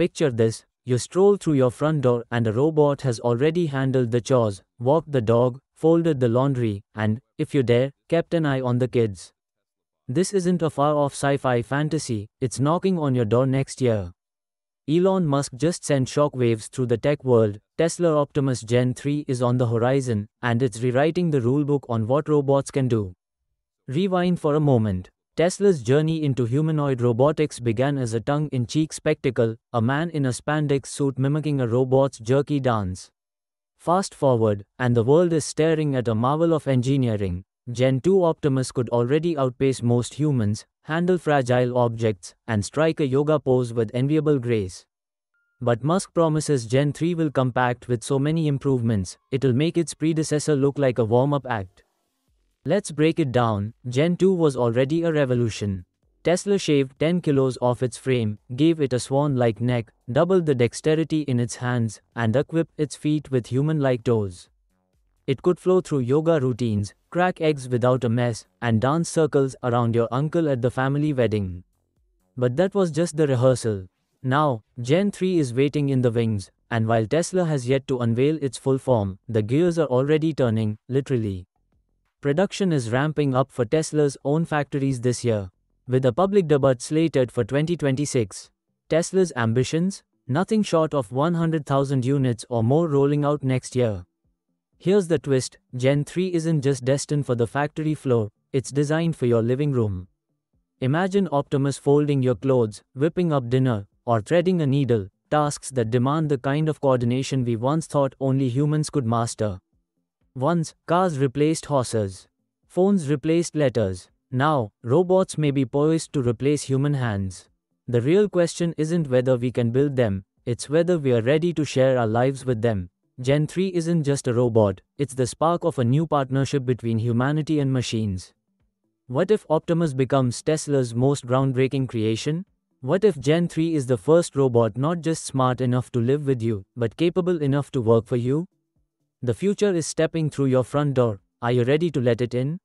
Picture this, you stroll through your front door and a robot has already handled the chores, walked the dog, folded the laundry, and, if you dare, kept an eye on the kids. This isn't a far-off sci-fi fantasy, it's knocking on your door next year. Elon Musk just sent shockwaves through the tech world. Tesla Optimus Gen 3 is on the horizon, and it's rewriting the rulebook on what robots can do. Rewind for a moment. Tesla's journey into humanoid robotics began as a tongue-in-cheek spectacle, a man in a spandex suit mimicking a robot's jerky dance. Fast forward, and the world is staring at a marvel of engineering. Gen 2 Optimus could already outpace most humans, handle fragile objects, and strike a yoga pose with enviable grace. But Musk promises Gen 3 will come packed with so many improvements, it'll make its predecessor look like a warm-up act. Let's break it down. Gen 2 was already a revolution. Tesla shaved 10 kilos off its frame, gave it a swan-like neck, doubled the dexterity in its hands, and equipped its feet with human-like toes. It could flow through yoga routines, crack eggs without a mess, and dance circles around your uncle at the family wedding. But that was just the rehearsal. Now, Gen 3 is waiting in the wings, and while Tesla has yet to unveil its full form, the gears are already turning, literally. Production is ramping up for Tesla's own factories this year, with a public debut slated for 2026. Tesla's ambitions? Nothing short of 100,000 units or more rolling out next year. Here's the twist, Gen 3 isn't just destined for the factory floor, it's designed for your living room. Imagine Optimus folding your clothes, whipping up dinner, or threading a needle, tasks that demand the kind of coordination we once thought only humans could master. Once, cars replaced horses. Phones replaced letters. Now, robots may be poised to replace human hands. The real question isn't whether we can build them, it's whether we are ready to share our lives with them. Gen 3 isn't just a robot, it's the spark of a new partnership between humanity and machines. What if Optimus becomes Tesla's most groundbreaking creation? What if Gen 3 is the first robot not just smart enough to live with you, but capable enough to work for you? The future is stepping through your front door. Are you ready to let it in?